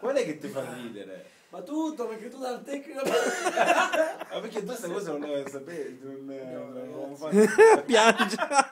Qual è che ti fa ridere? Ma tutto, perché tu dal tecnico... Ma perché tu queste cose non le sapevi? Non... Piangia!